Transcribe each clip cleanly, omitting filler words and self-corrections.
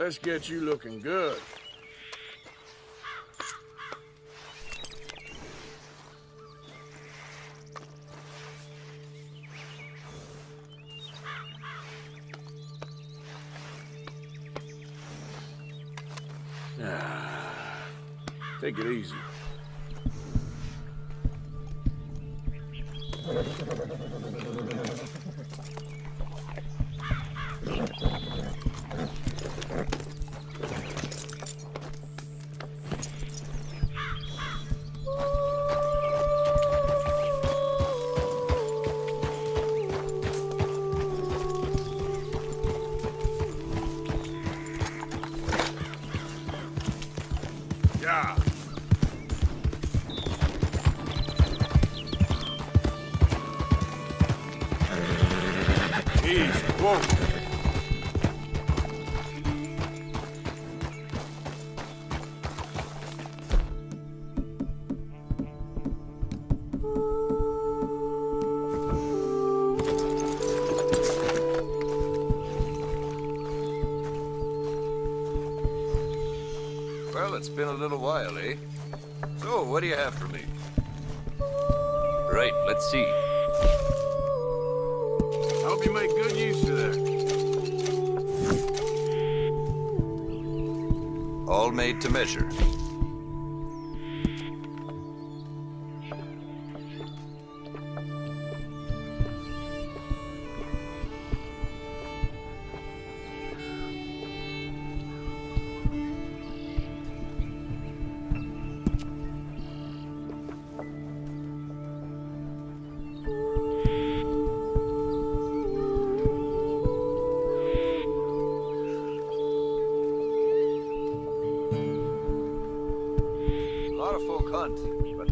Let's get you looking good. Take it easy. Well, it's been a little while, eh? So, what do you have for me? Right, let's see. I hope you make good use of that. All made to measure.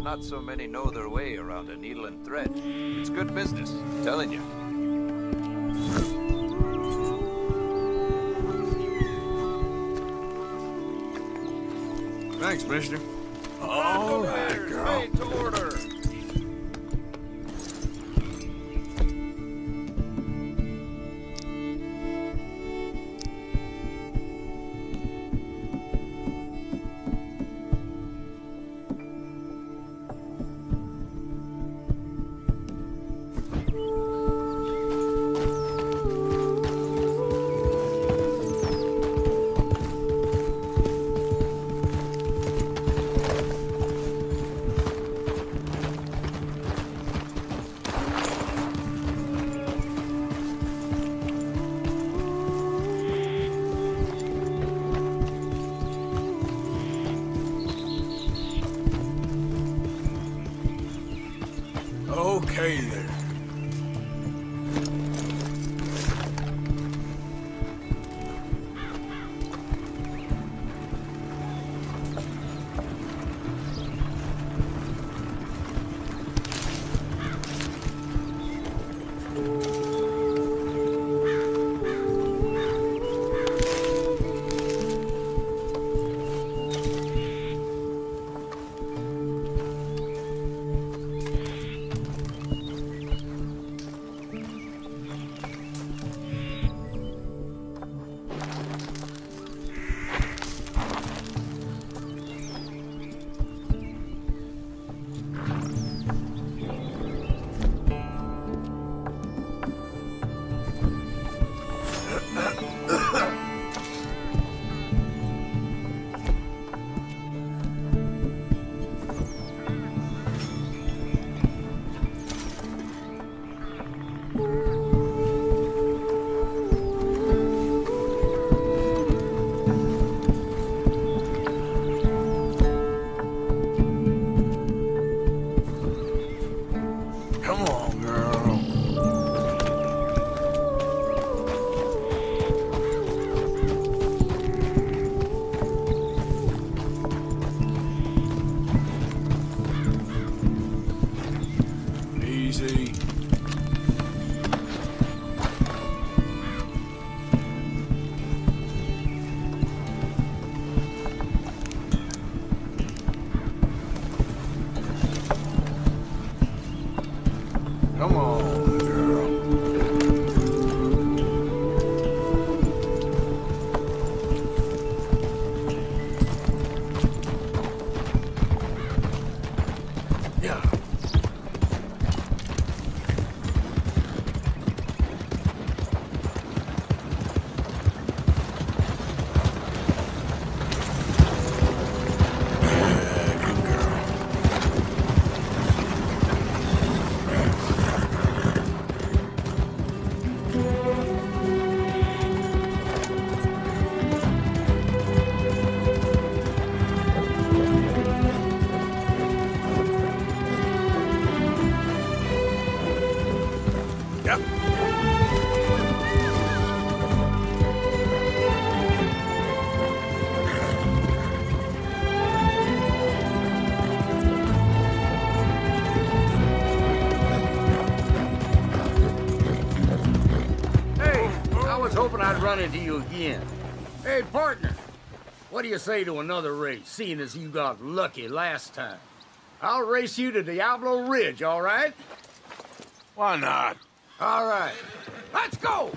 Not so many know their way around a needle and thread. It's good business, I'm telling you. Thanks, mister. All right, girl. Made to order. Okay there. run into you again. Hey, partner, what do you say to another race, seeing as you got lucky last time? I'll race you to Diablo Ridge, all right? Why not? All right. Let's go!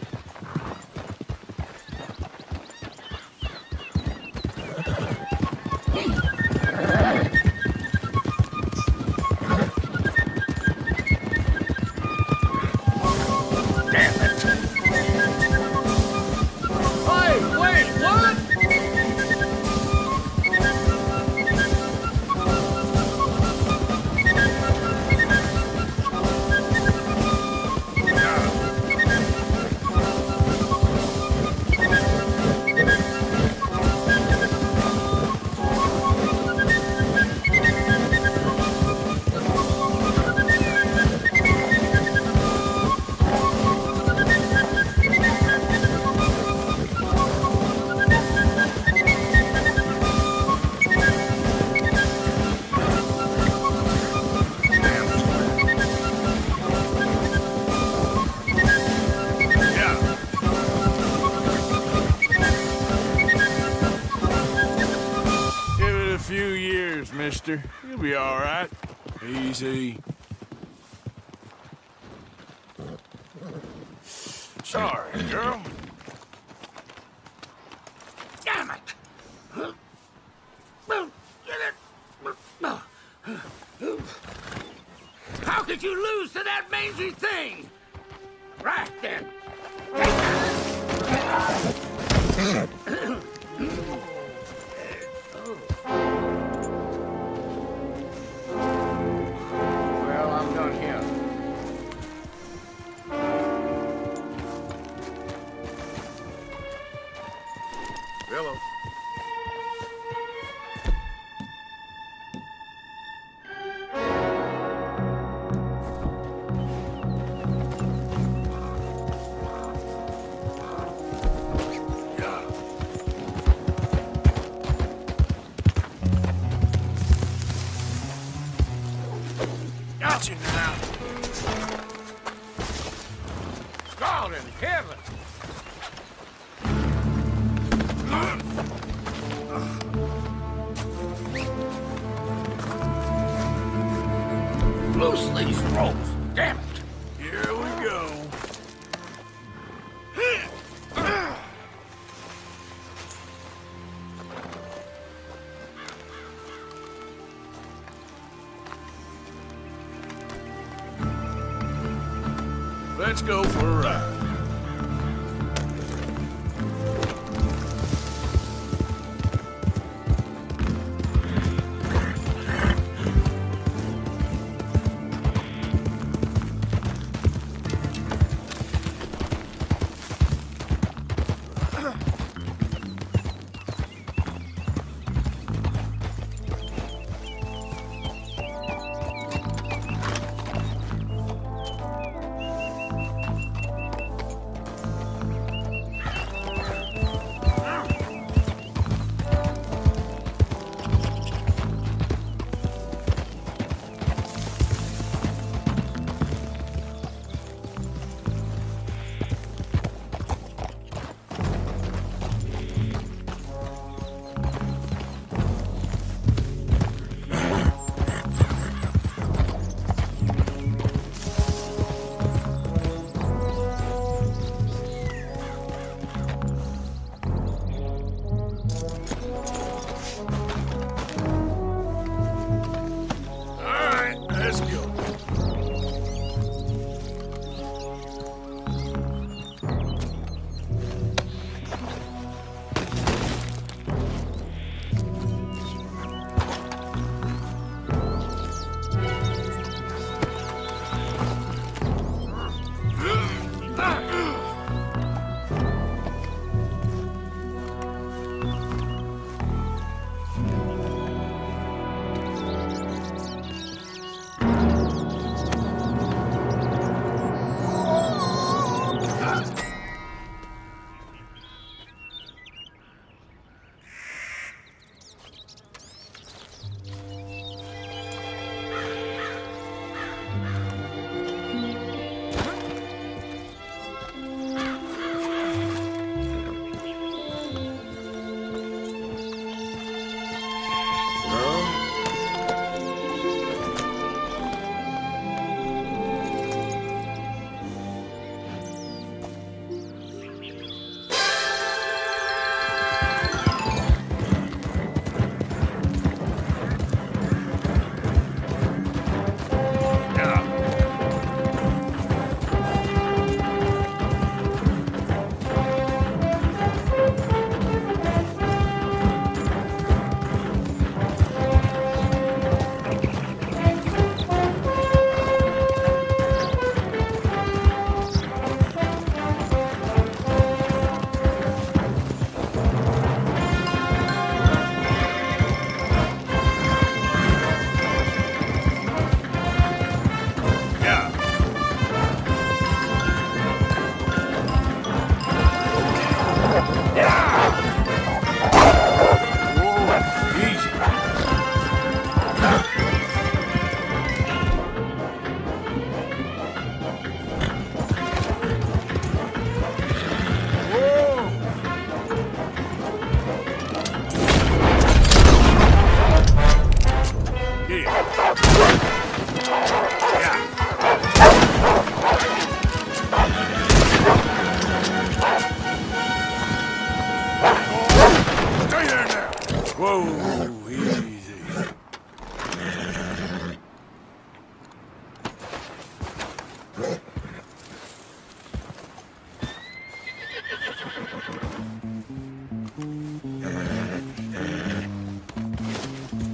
Mister, you'll be all right. Easy. Sorry, girl. Damn it! How could you lose to that mangy thing? Right then. Hello. Got you now. God in heaven. Loose these ropes, damn it! Here we go. Let's go for a ride.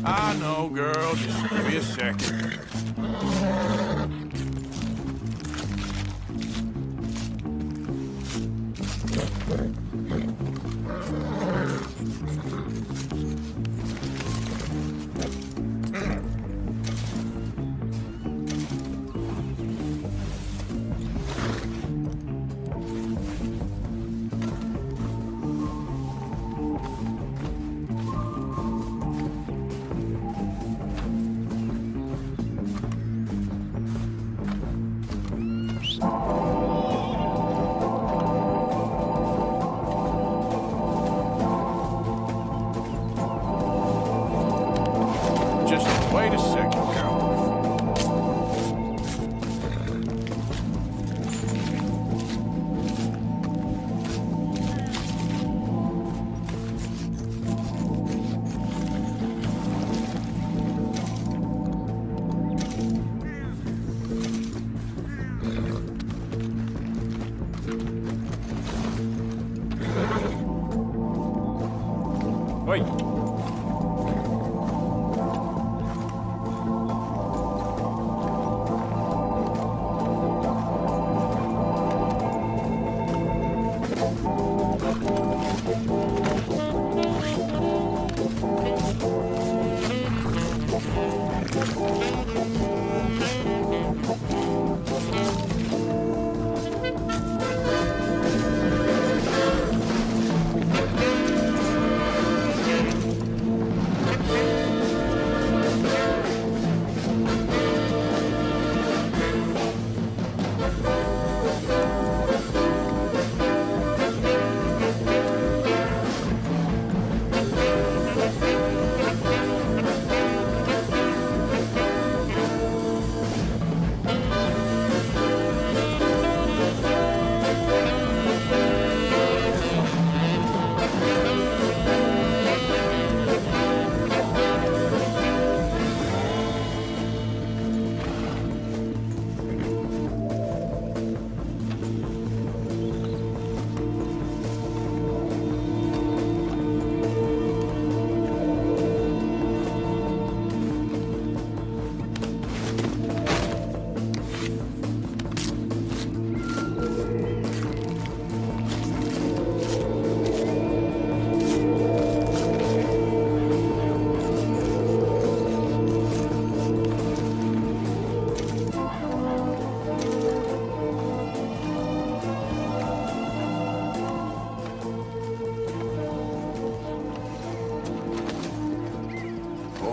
I know, girl. Just give me a second.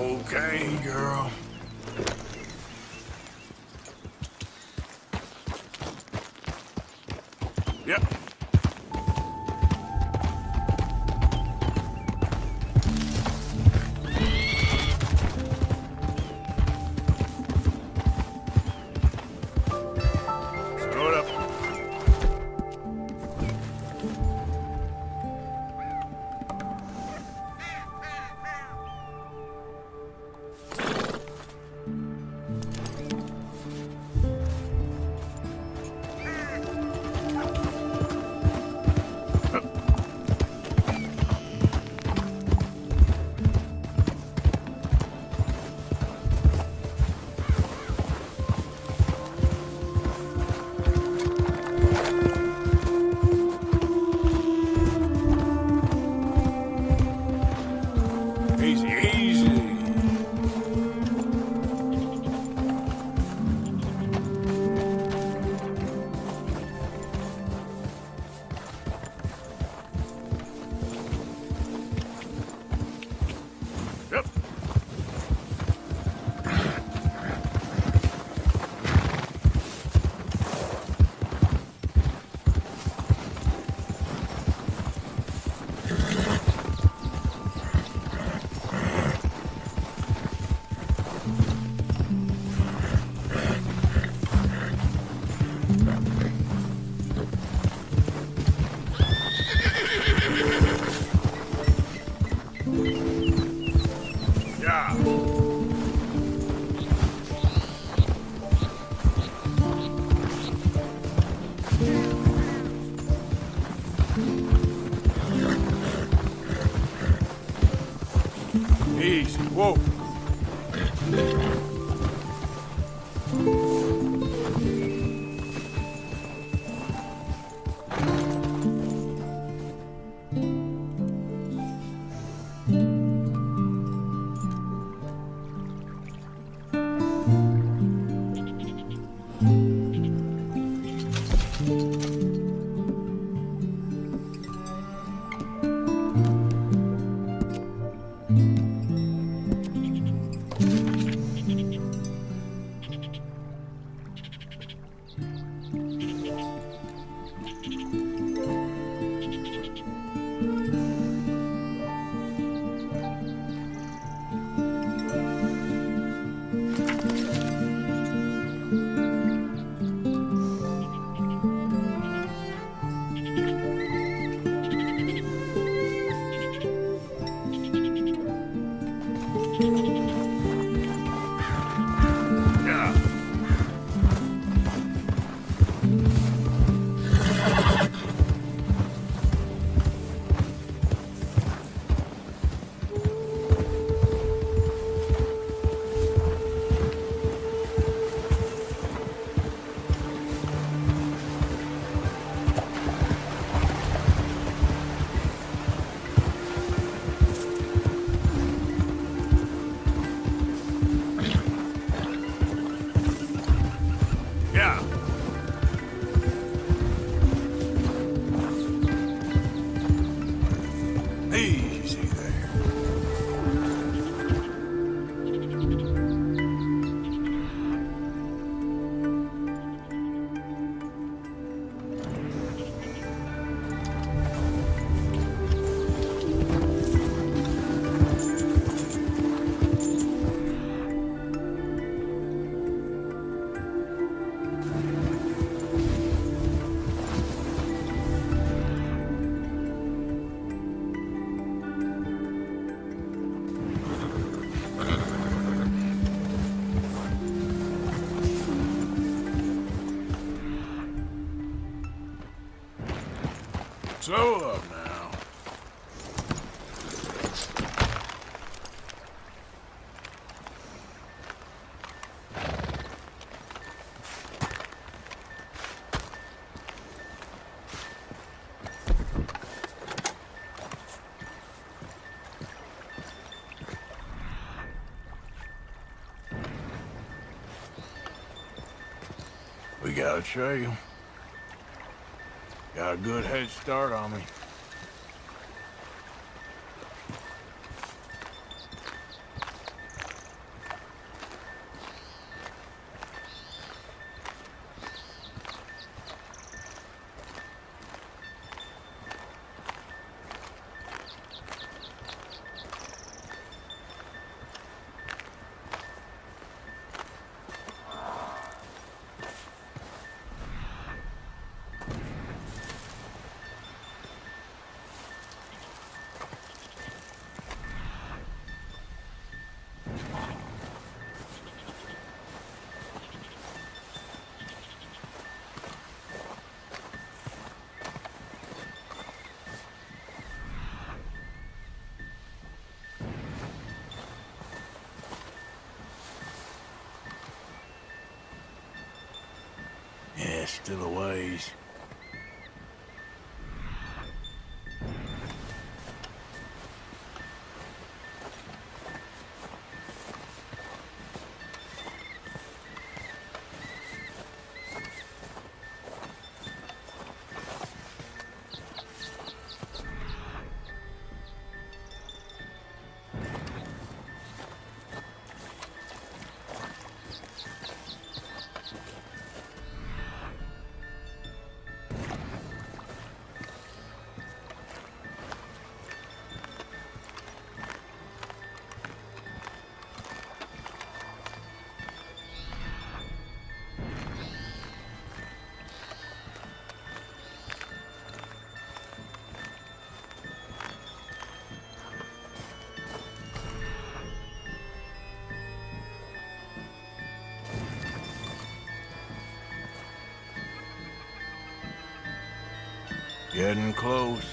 Okay, girl. Yep. Throw it up. Whoa. Slow up now. We gotta show you. Got a good head start on me. Still a ways. Getting close.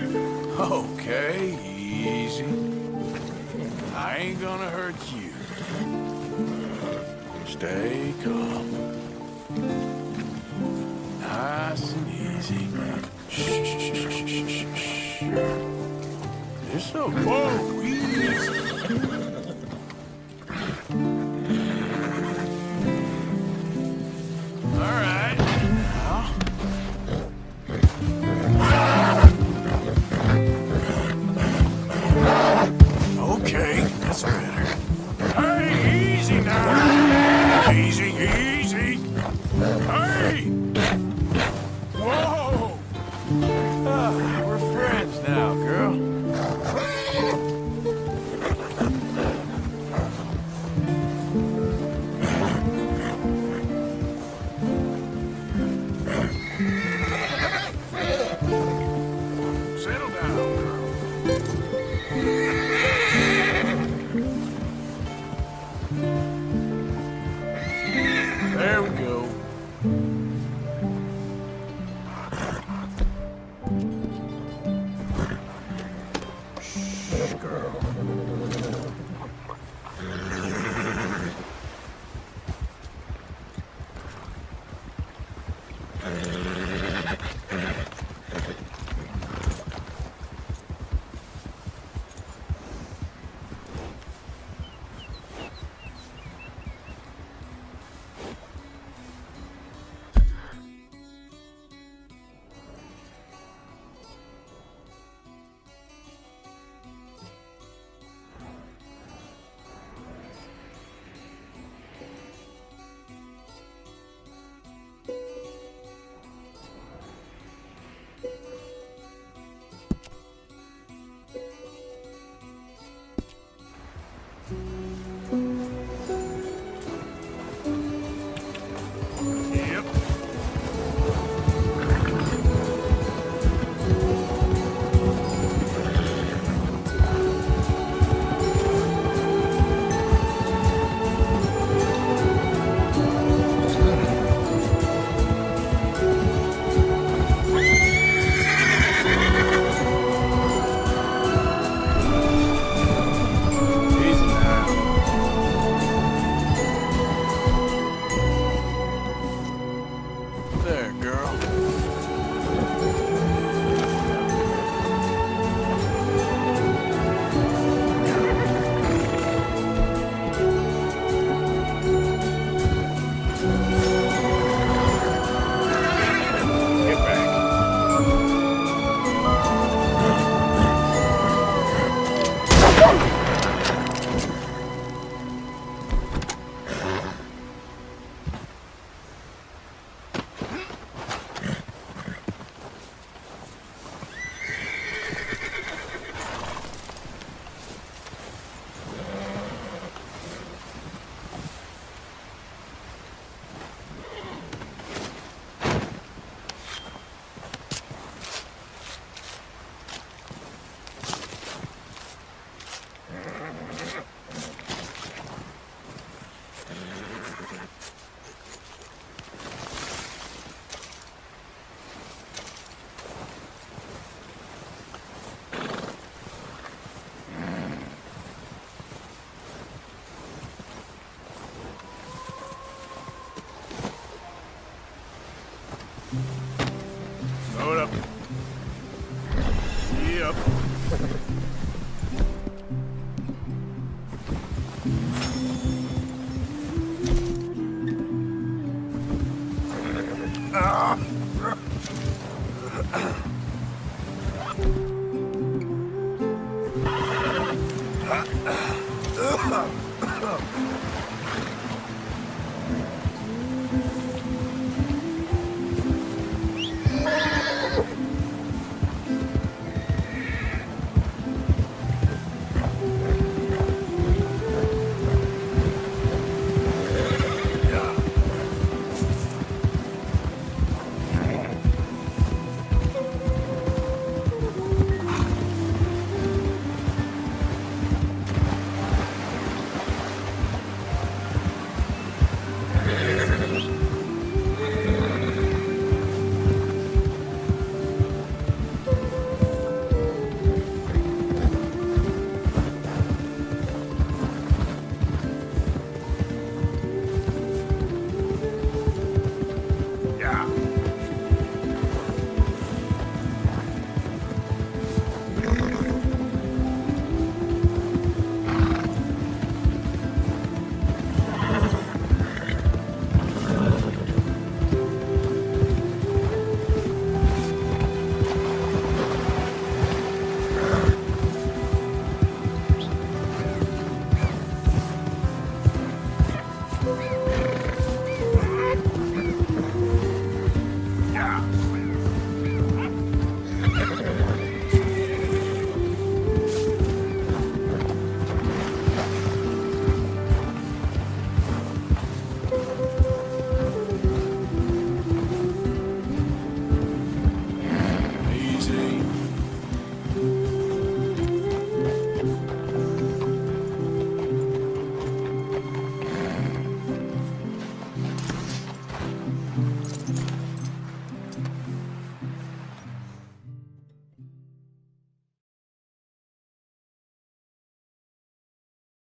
Okay, easy. I ain't gonna hurt you. Stay calm. Nice and easy. Shh. You're so whoa, easy. Load up. Yep.